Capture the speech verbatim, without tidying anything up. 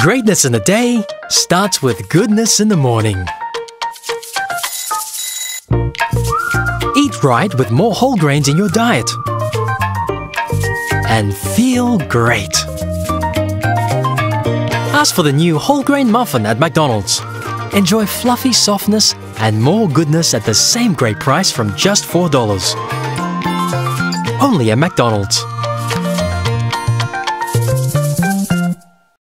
Greatness in the day starts with goodness in the morning. Eat right with more whole grains in your diet. And feel great. Ask for the new whole grain muffin at McDonald's. Enjoy fluffy softness and more goodness at the same great price from just four dollars. Only at McDonald's.